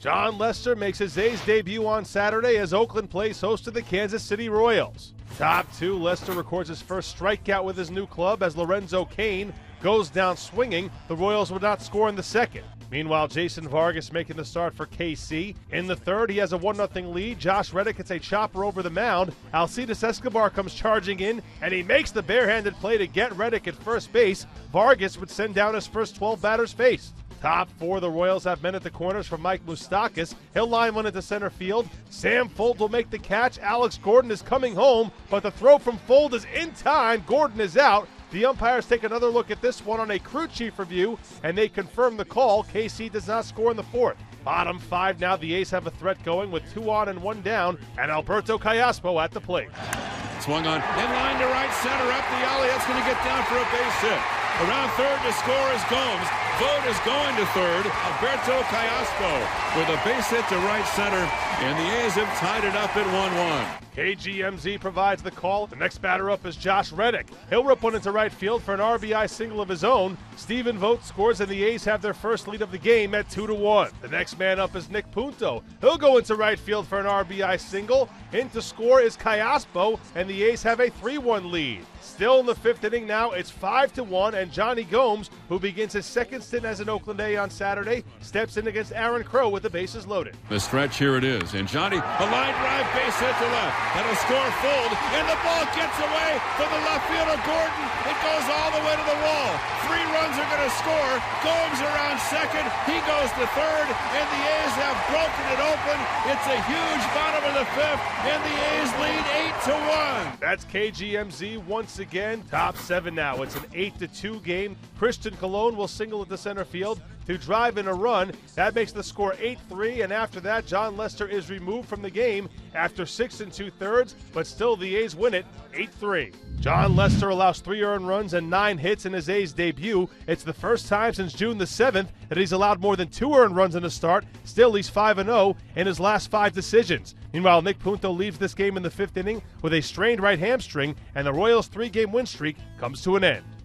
John Lester makes his A's debut on Saturday as Oakland plays host to the Kansas City Royals. Top two, Lester records his first strikeout with his new club as Lorenzo Cain goes down swinging. The Royals would not score in the second. Meanwhile, Jason Vargas making the start for KC. In the third, he has a 1-0 lead. Josh Reddick hits a chopper over the mound. Alcides Escobar comes charging in, and he makes the barehanded play to get Reddick at first base. Vargas would send down his first 12 batters faced. Top four, the Royals have men at the corners from Mike Moustakas. He'll line one into center field. Sam Fold will make the catch. Alex Gordon is coming home, but the throw from Fold is in time. Gordon is out. The umpires take another look at this one on a crew chief review, and they confirm the call. KC does not score in the fourth. Bottom five now, the A's have a threat going with two on and one down, and Alberto Callaspo at the plate. Swung on, in line to right center, up the alley, that's going to get down for a base hit. Around third to score is Gomes. Vogt is going to third. Alberto Callaspo with a base hit to right center, and the A's have tied it up at 1-1. KGMZ provides the call. The next batter up is Josh Reddick. He'll rip one into right field for an RBI single of his own. Steven Vogt scores, and the A's have their first lead of the game at 2-1. The next man up is Nick Punto. He'll go into right field for an RBI single. In to score is Callaspo, and the A's have a 3-1 lead. Still in the fifth inning now, it's 5-1, and Johnny Gomes, who begins his second stint as an Oakland A on Saturday, steps in against Aaron Crow with the bases loaded. The stretch, here it is, and Johnny, a line drive base hit to left. That'll score Fold, and the ball gets away from the left fielder Gordon. It goes all the way to the wall. 3 runs are going to score. Gomes around second. He goes to third, and the A's have broken it open. It's a huge bottom of the fifth, and the A's lead 8-1. That's KGMZ once again. Top seven now. It's an 8-2 game. Christian Colon will single at the center field to drive in a run. That makes the score 8-3, and after that, John Lester is removed from the game after 6 2/3, but still the A's win it 8-3. John Lester allows 3 earned runs and 9 hits in his A's debut. It's the first time since June the 7th that he's allowed more than 2 earned runs in a start. Still, he's 5-0 in his last 5 decisions. Meanwhile, Nick Punto leaves this game in the 5th inning with a strained right hamstring, and the Royals' 3-game win streak comes to an end.